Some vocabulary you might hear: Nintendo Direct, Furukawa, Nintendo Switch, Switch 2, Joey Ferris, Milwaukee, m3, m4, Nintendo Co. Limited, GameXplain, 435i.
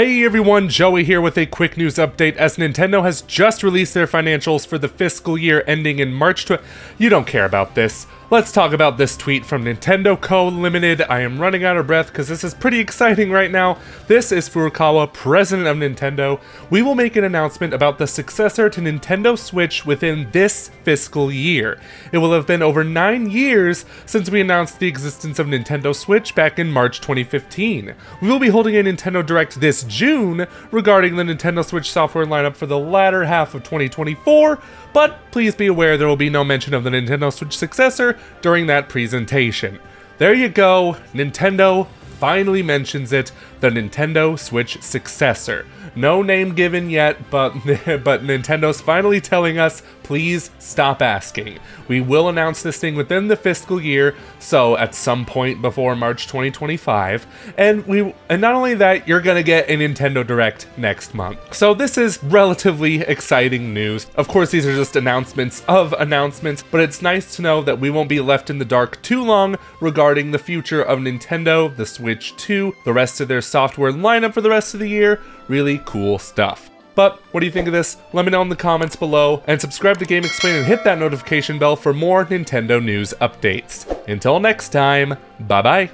Hey everyone, Joey here with a quick news update as Nintendo has just released their financials for the fiscal year ending in March. You don't care about this. Let's talk about this tweet from Nintendo Co. Limited. I am running out of breath because this is pretty exciting right now. This is Furukawa, president of Nintendo. We will make an announcement about the successor to Nintendo Switch within this fiscal year. It will have been over 9 years since we announced the existence of Nintendo Switch back in March 2015. We will be holding a Nintendo Direct this June regarding the Nintendo Switch software lineup for the latter half of 2024, but please be aware there will be no mention of the Nintendo Switch successor during that presentation. There you go, Nintendo finally mentions it, the Nintendo Switch successor. No name given yet, but Nintendo's finally telling us, please stop asking. We will announce this thing within the fiscal year, so at some point before March 2025. And not only that, you're gonna get a Nintendo Direct next month. So this is relatively exciting news. Of course, these are just announcements of announcements, but it's nice to know that we won't be left in the dark too long regarding the future of Nintendo, the Switch 2, the rest of their software lineup for the rest of the year. Really cool stuff. But what do you think of this? Let me know in the comments below, and subscribe to GameXplain and hit that notification bell for more Nintendo news updates. Until next time, bye bye.